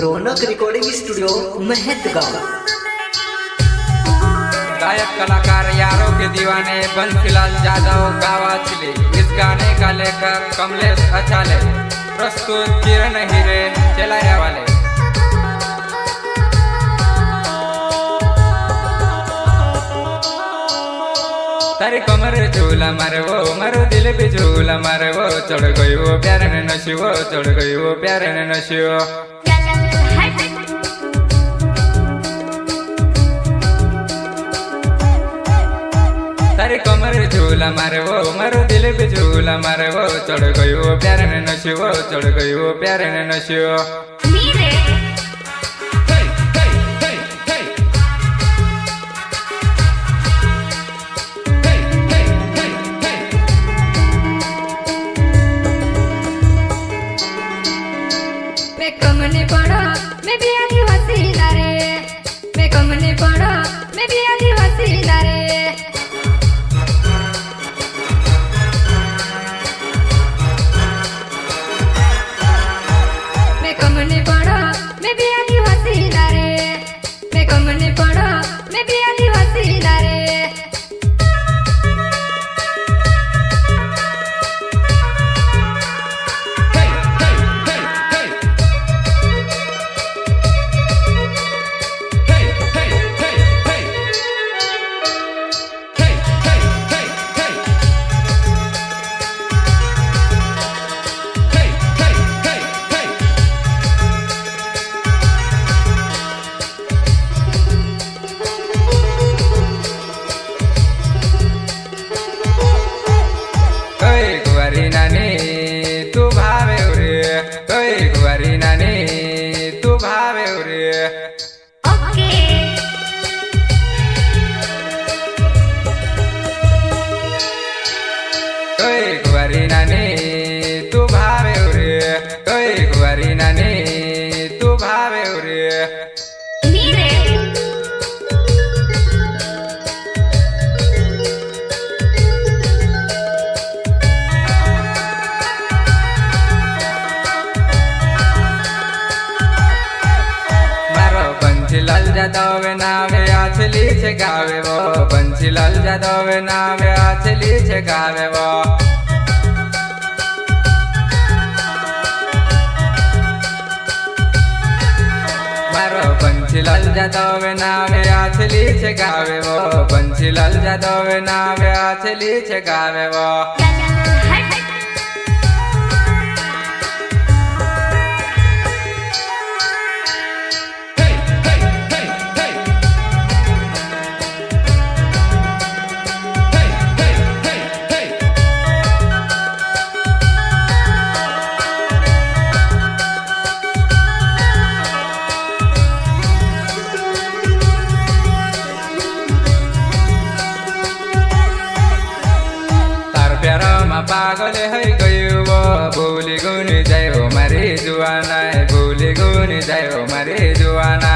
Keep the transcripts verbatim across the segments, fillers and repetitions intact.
Ronak recording studio महत गाँव। गायक कलाकार यारों के दीवाने बंसीलाल जाधव गावा चले। इस गाने का लेकर कमलेश अचाले, प्रस्तुत किरण हीरे चलाया वाले। तारी कमर झूला मारे वो मारो दिल भी झूला मारे वो, चढ़ गई वो प्यार ने नशी वो, चढ़ गई वो प्यार ने नशी वो। तारी कमर झूला मारे वो मारो दिल पे झूला मारे वो, चढ़ गई वो प्यार ने नशी वो, चढ़ गई वो प्यार ने नशी वो। मैं कम नहीं पड़ा मैं भी आदिवासी नारे, मैं कम नहीं पड़ा मैं भी आदिवासी नारे। बंसीलाल जाधव नामे आछली छे गावे वो, बंसीलाल जाधव नामे आछली छे गावे वो। मारो बंसीलाल जाधव नामे आछली छे गावे वो, बंसीलाल जाधव नामे आछली छे गावे वो। पागल है गयो वो भूली गुन जायो मारे जुआना, भूली गुन जायो मारे जुआना।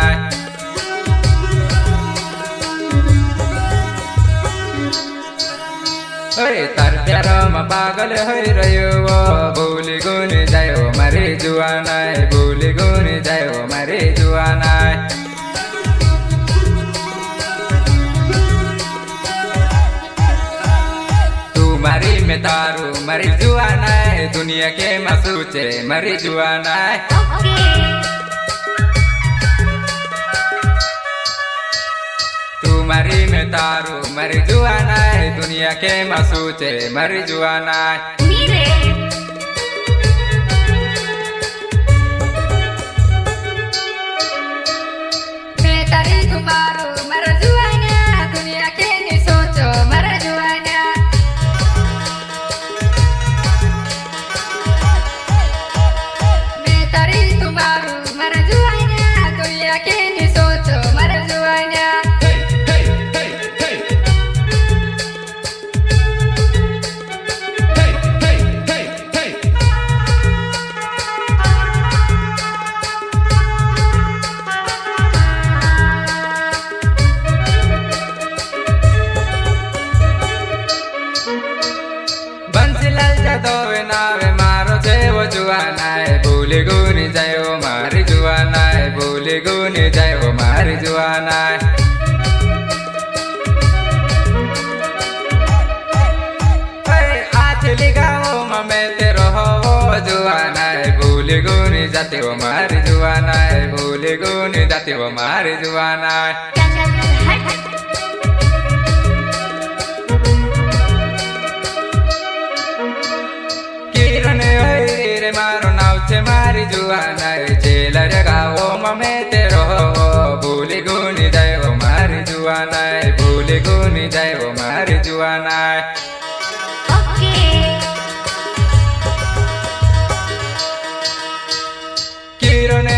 अरे तार प्यारम पागल है रयो वो भूली गुन जायो मारे जुआना, भूली गुन जायो मारे जुआना। मैं तारू मरी जुआना है दुनिया के मसूचे मरी जुआना है। तू मरी मैं तारू मरी जुआना है दुनिया के मसूचे मरी जुआना है। भूली गुन जायो मारी जुआना। गुने गुने जाए वो मार जुआना। आचली गाँव में तेरो हो जुआना है, भूले गुने जाते वो मार जुआना है, भूले गुने जाते वो मार जुआना। मारो नाव से मारी जुआना चेला जगाओ ममे तेरो भूले गुनी जाए वो मारी जुआना, भूले गुनी जाए वो मारी जुआना। किरने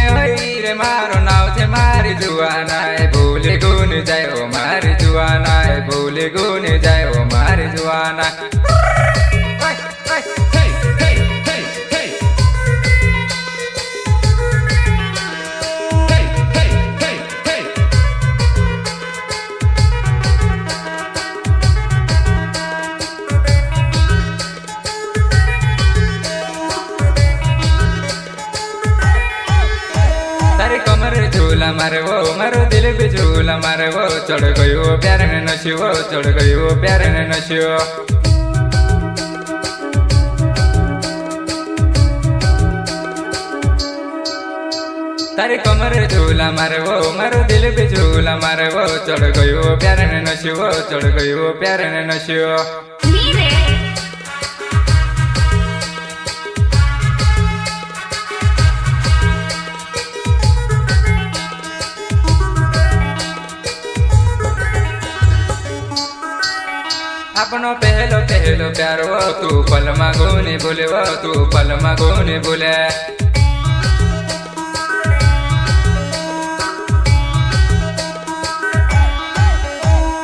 रे मारो नाव से मारी जुआना भूले गुनी जाए वो मारी जुआना, भूले गुनी जाए वो मारी जुआना। झूला मारे वो मारो दिल भी झूला मारे वो चढ़ गई वो प्यार ने नशे वो चढ़ गई वो प्यार ने नशे वो। तारे कमर झूला मारे वो मारो दिल भी झूला मारे वो चढ़ गई वो प्यार ने नशे वो चढ़ गई वो प्यार ने नशे वो। अपनो पहलो पहलो प्यार वो तू पल मागोने बोले वो तू पल मागोने बोले।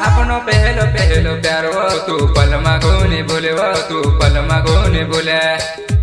अपनो पहलो पहलो प्यार वो तू पल मागोने बोले वो तू पल मागोने बोले।